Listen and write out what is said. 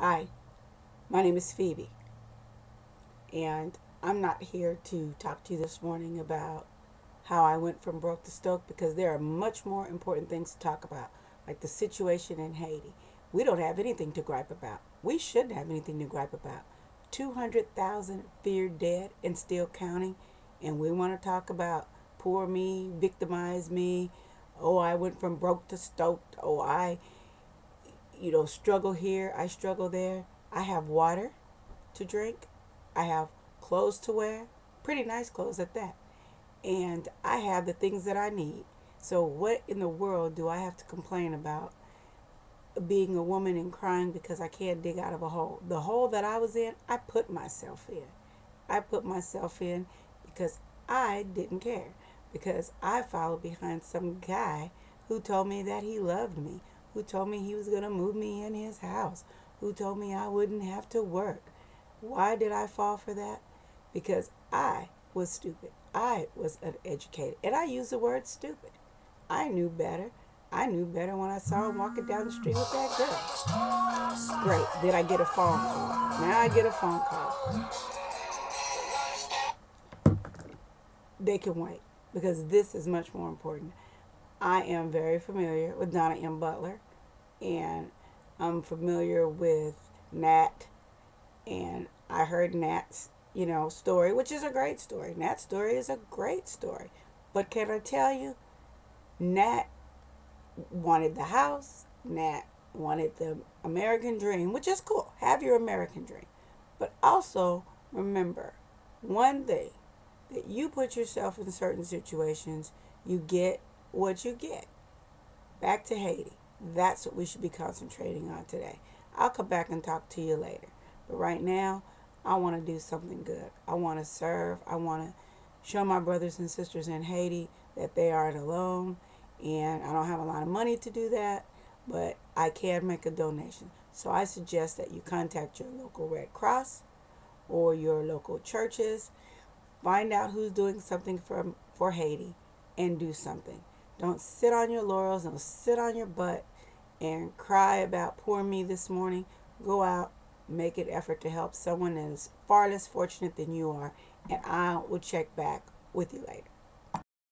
Hi, my name is Phoebe, and I'm not here to talk to you this morning about how I went from broke to stoked, because there are much more important things to talk about, like the situation in Haiti. We don't have anything to gripe about. We shouldn't have anything to gripe about. 200,000 feared dead and still counting, and we want to talk about poor me, victimized me, oh, I went from broke to stoked, oh, I struggle here, I struggle there. I have water to drink. I have clothes to wear, pretty nice clothes at that. And I have the things that I need. So what in the world do I have to complain about being a woman and crying because I can't dig out of a hole? The hole that I was in, I put myself in. I put myself in because I didn't care. Because I followed behind some guy who told me that he loved me, who told me he was going to move me in his house, who told me I wouldn't have to work. Why did I fall for that? Because I was stupid. I was uneducated. And I use the word stupid. I knew better. I knew better when I saw him walking down the street with that girl. Great. Did I get a phone call? Now I get a phone call. They can wait, because this is much more important. I am very familiar with Donna M. Butler, and I'm familiar with Nat, and I heard Nat's, story, which is a great story. Nat's story is a great story. But can I tell you, Nat wanted the house. Nat wanted the American dream, which is cool. Have your American dream. But also remember one thing, that you put yourself in certain situations, you get what you get. Back to Haiti. That's what we should be concentrating on today. I'll come back and talk to you later. But right now, I want to do something good. I want to serve. I want to show my brothers and sisters in Haiti that they aren't alone. And I don't have a lot of money to do that, but I can make a donation. So I suggest that you contact your local Red Cross or your local churches. Find out who's doing something for Haiti and do something. Don't sit on your laurels. Don't sit on your butt and cry about poor me this morning. Go out, make an effort to help someone that is far less fortunate than you are, and I will check back with you later.